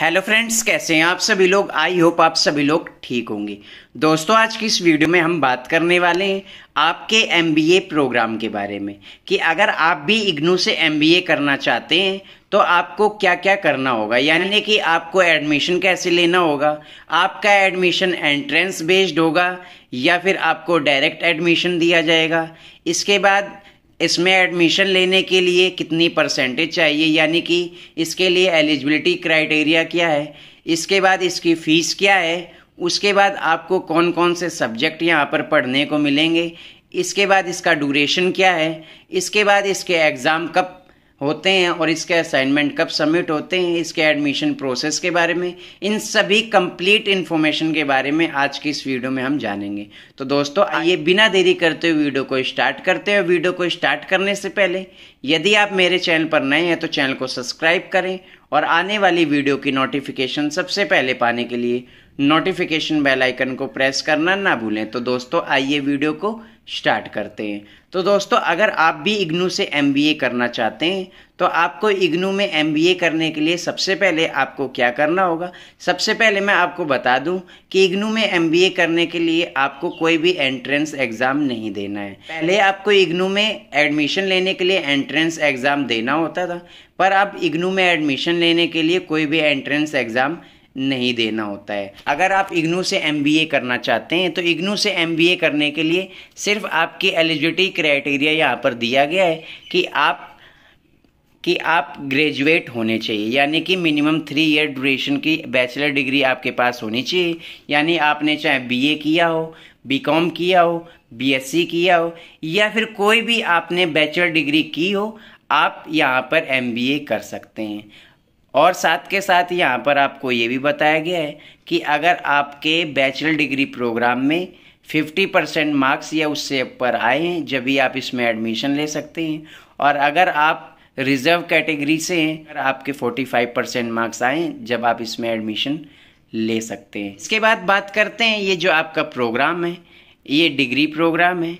Hello friends, कैसे हैं आप सभी लोग। आई होप आप सभी लोग ठीक होंगे। दोस्तों, आज की इस वीडियो में हम बात करने वाले हैं आपके MBA प्रोग्राम के बारे में कि अगर आप भी IGNOU से MBA करना चाहते हैं तो आपको क्या क्या करना होगा, यानी कि आपको एडमिशन कैसे लेना होगा, आपका एडमिशन एंट्रेंस बेस्ड होगा या फिर आपको डायरेक्ट एडमिशन दिया जाएगा। इसके बाद इसमें एडमिशन लेने के लिए कितनी परसेंटेज चाहिए, यानी कि इसके लिए एलिजिबिलिटी क्राइटेरिया क्या है, इसके बाद इसकी फ़ीस क्या है, उसके बाद आपको कौन कौन से सब्जेक्ट यहाँ पर पढ़ने को मिलेंगे, इसके बाद इसका ड्यूरेशन क्या है, इसके बाद इसके एग्ज़ाम कब होते हैं और इसके असाइनमेंट कब सबमिट होते हैं, इसके एडमिशन प्रोसेस के बारे में, इन सभी कंप्लीट इन्फॉर्मेशन के बारे में आज की इस वीडियो में हम जानेंगे। तो दोस्तों, आइए बिना देरी करते हुए वीडियो को स्टार्ट करते हैं। वीडियो को स्टार्ट करने से पहले यदि आप मेरे चैनल पर नए हैं तो चैनल को सब्सक्राइब करें और आने वाली वीडियो की नोटिफिकेशन सबसे पहले पाने के लिए नोटिफिकेशन बेल आइकन को प्रेस करना ना भूलें। तो दोस्तों, आइए वीडियो को स्टार्ट करते हैं। तो दोस्तों, अगर आप भी IGNOU से MBA करना चाहते हैं तो आपको IGNOU में MBA करने के लिए सबसे पहले आपको क्या करना होगा। सबसे पहले मैं आपको बता दूं कि IGNOU में MBA करने के लिए आपको कोई भी एंट्रेंस एग्ज़ाम नहीं देना है। पहले आपको IGNOU में एडमिशन लेने के लिए एंट्रेंस एग्ज़ाम देना होता था, पर अब IGNOU में एडमिशन लेने के लिए कोई भी एंट्रेंस एग्ज़ाम नहीं देना होता है। अगर आप IGNOU से MBA करना चाहते हैं तो IGNOU से MBA करने के लिए सिर्फ आपकी एलिजिबिलिटी क्राइटेरिया यहाँ पर दिया गया है कि आप ग्रेजुएट होने चाहिए, यानी कि मिनिमम 3 ईयर ड्यूरेशन की बैचलर डिग्री आपके पास होनी चाहिए, यानी आपने चाहे BA किया हो, BCom किया हो, BSc किया हो या फिर कोई भी आपने बैचलर डिग्री की हो, आप यहाँ पर MBA कर सकते हैं। और साथ के साथ यहाँ पर आपको ये भी बताया गया है कि अगर आपके बैचलर डिग्री प्रोग्राम में 50% मार्क्स या उससे ऊपर आए हैं जब भी आप इसमें एडमिशन ले सकते हैं, और अगर आप रिज़र्व कैटेगरी से हैं अगर आपके 45% मार्क्स आए हैं जब आप इसमें एडमिशन ले सकते हैं। इसके बाद बात करते हैं, ये जो आपका प्रोग्राम है ये डिग्री प्रोग्राम है।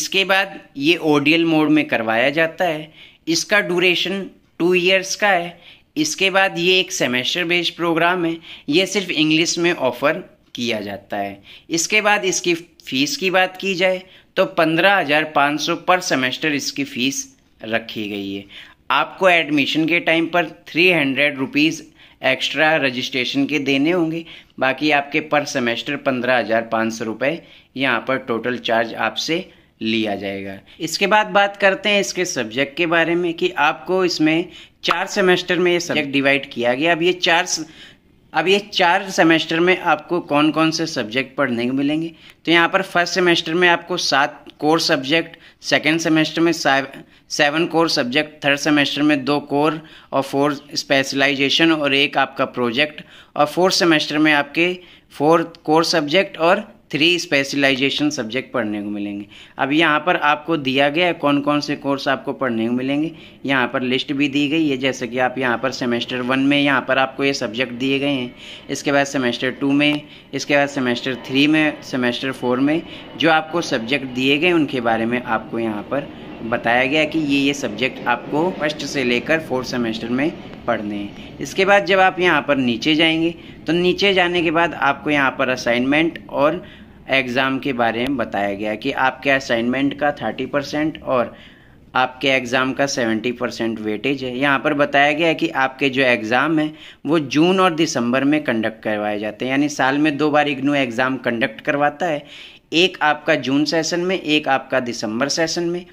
इसके बाद ये ODL मोड में करवाया जाता है। इसका ड्यूरेशन 2 ईयर्स का है। इसके बाद ये एक सेमेस्टर बेस्ड प्रोग्राम है, ये सिर्फ इंग्लिश में ऑफ़र किया जाता है। इसके बाद इसकी फ़ीस की बात की जाए तो 15,500 पर सेमेस्टर इसकी फ़ीस रखी गई है। आपको एडमिशन के टाइम पर 300 रुपीज़ एक्स्ट्रा रजिस्ट्रेशन के देने होंगे, बाकी आपके पर सेमेस्टर 15,500 रुपये यहाँ पर टोटल चार्ज आपसे लिया जाएगा। इसके बाद बात करते हैं इसके सब्जेक्ट के बारे में कि आपको इसमें 4 सेमेस्टर में ये सब्जेक्ट डिवाइड किया गया। अब ये चार सेमेस्टर में आपको कौन कौन से सब्जेक्ट पढ़ने को मिलेंगे। तो यहाँ पर फर्स्ट सेमेस्टर में आपको 7 कोर सब्जेक्ट, सेकेंड सेमेस्टर में 7 कोर सब्जेक्ट, थर्ड सेमेस्टर में 2 कोर और 4 स्पेशलाइजेशन और 1 आपका प्रोजेक्ट, और फोर्थ सेमेस्टर में आपके 4 कोर सब्जेक्ट और 3 स्पेशलाइजेशन सब्जेक्ट पढ़ने को मिलेंगे। अब यहाँ पर आपको दिया गया है कौन कौन से कोर्स आपको पढ़ने को मिलेंगे, यहाँ पर लिस्ट भी दी गई है। जैसे कि आप यहाँ पर सेमेस्टर 1 में यहाँ पर आपको ये सब्जेक्ट दिए गए हैं, इसके बाद सेमेस्टर 2 में, इसके बाद सेमेस्टर 3 में, सेमेस्टर 4 में जो आपको सब्जेक्ट दिए गए उनके बारे में आपको यहाँ पर बताया गया कि ये सब्जेक्ट आपको फर्स्ट से लेकर 4th सेमेस्टर में पढ़ने हैं। इसके बाद जब आप यहाँ पर नीचे जाएंगे तो नीचे जाने के बाद आपको यहाँ पर असाइनमेंट और एग्ज़ाम के बारे में बताया गया कि आपके असाइनमेंट का 30% और आपके एग्ज़ाम का 70% वेटेज है। यहाँ पर बताया गया है कि आपके जो एग्ज़ाम हैं वो जून और दिसंबर में कंडक्ट करवाए जाते हैं, यानी साल में 2 बार IGNOU एग्ज़ाम कंडक्ट करवाता है, एक आपका जून सेशन में, एक आपका दिसंबर सेशन में।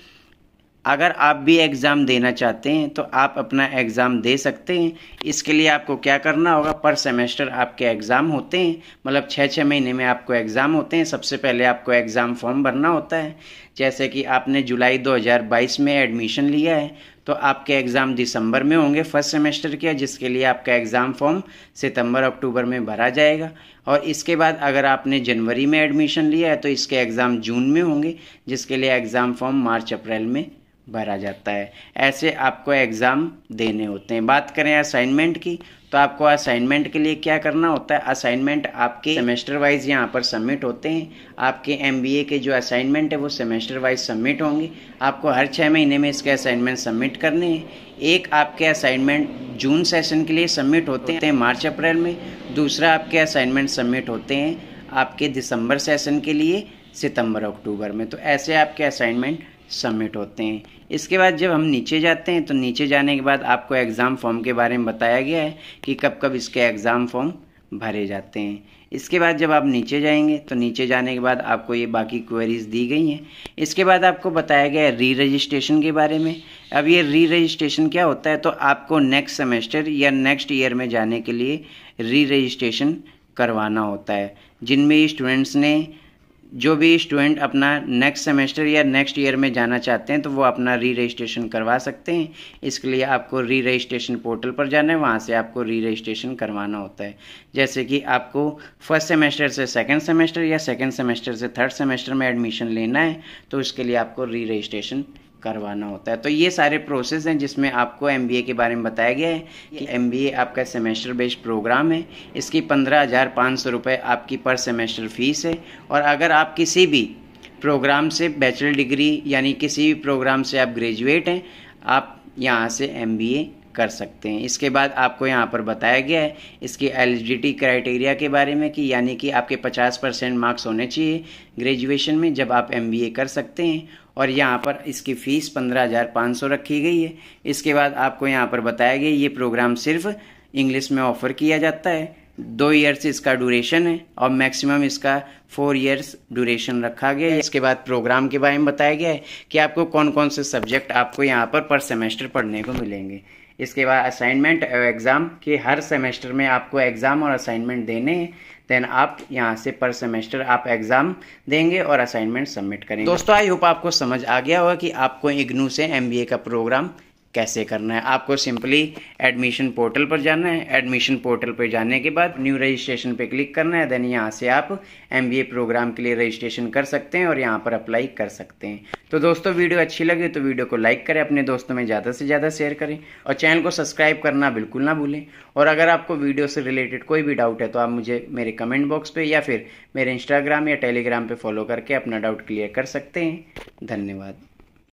अगर आप भी एग्ज़ाम देना चाहते हैं तो आप अपना एग्ज़ाम दे सकते हैं। इसके लिए आपको क्या करना होगा, पर सेमेस्टर आपके एग्ज़ाम होते हैं, मतलब 6-6 महीने में आपको एग्ज़ाम होते हैं। सबसे पहले आपको एग्ज़ाम फॉर्म भरना होता है। जैसे कि आपने जुलाई 2022 में एडमिशन लिया है तो आपके एग्ज़ाम दिसंबर में होंगे फर्स्ट सेमेस्टर के, जिसके लिए आपका एग्ज़ाम फॉर्म सितंबर-अक्टूबर में भरा जाएगा। और इसके बाद अगर आपने जनवरी में एडमिशन लिया है तो इसके एग्ज़ाम जून में होंगे, जिसके लिए एग्ज़ाम फॉर्म मार्च-अप्रैल में भरा जाता है। ऐसे आपको एग्ज़ाम देने होते हैं। बात करें असाइनमेंट की तो आपको असाइनमेंट के लिए क्या करना होता है, असाइनमेंट आपके सेमेस्टर वाइज यहाँ पर सबमिट होते हैं। आपके MBA के जो असाइनमेंट है वो सेमेस्टर वाइज सबमिट होंगे। आपको हर 6 महीने में इसके असाइनमेंट सबमिट करने हैं। एक आपके असाइनमेंट जून सेशन के लिए सबमिट होते हैं मार्च अप्रैल में, दूसरा आपके असाइनमेंट सबमिट होते हैं आपके दिसंबर सेशन के लिए सितंबर अक्टूबर में। तो ऐसे आपके असाइनमेंट सबमिट होते हैं। इसके बाद जब हम नीचे जाते हैं तो नीचे जाने के बाद आपको एग्ज़ाम फॉर्म के बारे में बताया गया है कि कब कब इसके एग्ज़ाम फॉर्म भरे जाते हैं। इसके बाद जब आप नीचे जाएंगे तो नीचे जाने के बाद आपको ये बाकी क्वेरीज़ दी गई हैं। इसके बाद आपको बताया गया है री रजिस्ट्रेशन के बारे में। अब ये री रजिस्ट्रेशन क्या होता है, तो आपको नेक्स्ट सेमेस्टर या नेक्स्ट ईयर में जाने के लिए री रजिस्ट्रेशन करवाना होता है। जिनमें स्टूडेंट्स ने जो भी स्टूडेंट अपना नेक्स्ट सेमेस्टर या नेक्स्ट ईयर में जाना चाहते हैं तो वो अपना री रजिस्ट्रेशन करवा सकते हैं। इसके लिए आपको री रजिस्ट्रेशन पोर्टल पर जाना है, वहाँ से आपको री रजिस्ट्रेशन करवाना होता है। जैसे कि आपको फर्स्ट सेमेस्टर से सेकंड सेमेस्टर या सेकंड सेमेस्टर से थर्ड सेमेस्टर में एडमिशन लेना है तो उसके लिए आपको री रजिस्ट्रेशन करवाना होता है। तो ये सारे प्रोसेस हैं जिसमें आपको MBA के बारे में बताया गया है कि MBA आपका सेमेस्टर बेस्ड प्रोग्राम है। इसकी 15,500 रुपये आपकी पर सेमेस्टर फीस है। और अगर आप किसी भी प्रोग्राम से बैचलर डिग्री यानी किसी भी प्रोग्राम से आप ग्रेजुएट हैं, आप यहाँ से MBA कर सकते हैं। इसके बाद आपको यहाँ पर बताया गया है इसकी एलिजिबिलिटी क्राइटेरिया के बारे में कि यानी कि आपके 50% मार्क्स होने चाहिए ग्रेजुएशन में जब आप MBA कर सकते हैं। और यहाँ पर इसकी फ़ीस 15,500 रखी गई है। इसके बाद आपको यहाँ पर बताया गया ये प्रोग्राम सिर्फ इंग्लिश में ऑफ़र किया जाता है। 2 ईयर्स इसका ड्यूरेशन है और मैक्सिमम इसका 4 ईयर्स ड्यूरेशन रखा गया है। इसके बाद प्रोग्राम के बारे में बताया गया है कि आपको कौन कौन से सब्जेक्ट आपको यहाँ पर सेमेस्टर पढ़ने को मिलेंगे। इसके बाद असाइनमेंट और एग्ज़ाम के हर सेमेस्टर में आपको एग्ज़ाम और असाइनमेंट देने हैं। देन आप यहाँ से पर सेमेस्टर आप एग्ज़ाम देंगे और असाइनमेंट सबमिट करेंगे। दोस्तों आई होप आपको समझ आ गया होगा कि आपको IGNOU से MBA का प्रोग्राम कैसे करना है। आपको सिंपली एडमिशन पोर्टल पर जाना है। एडमिशन पोर्टल पर जाने के बाद न्यू रजिस्ट्रेशन पे क्लिक करना है। देन यहाँ से आप MBA प्रोग्राम के लिए रजिस्ट्रेशन कर सकते हैं और यहाँ पर अप्लाई कर सकते हैं। तो दोस्तों वीडियो अच्छी लगी तो वीडियो को लाइक करें, अपने दोस्तों में ज़्यादा से ज़्यादा शेयर करें और चैनल को सब्सक्राइब करना बिल्कुल ना भूलें। और अगर आपको वीडियो से रिलेटेड कोई भी डाउट है तो आप मुझे मेरे कमेंट बॉक्स पर या फिर मेरे Instagram या Telegram पर फॉलो करके अपना डाउट क्लियर कर सकते हैं। धन्यवाद।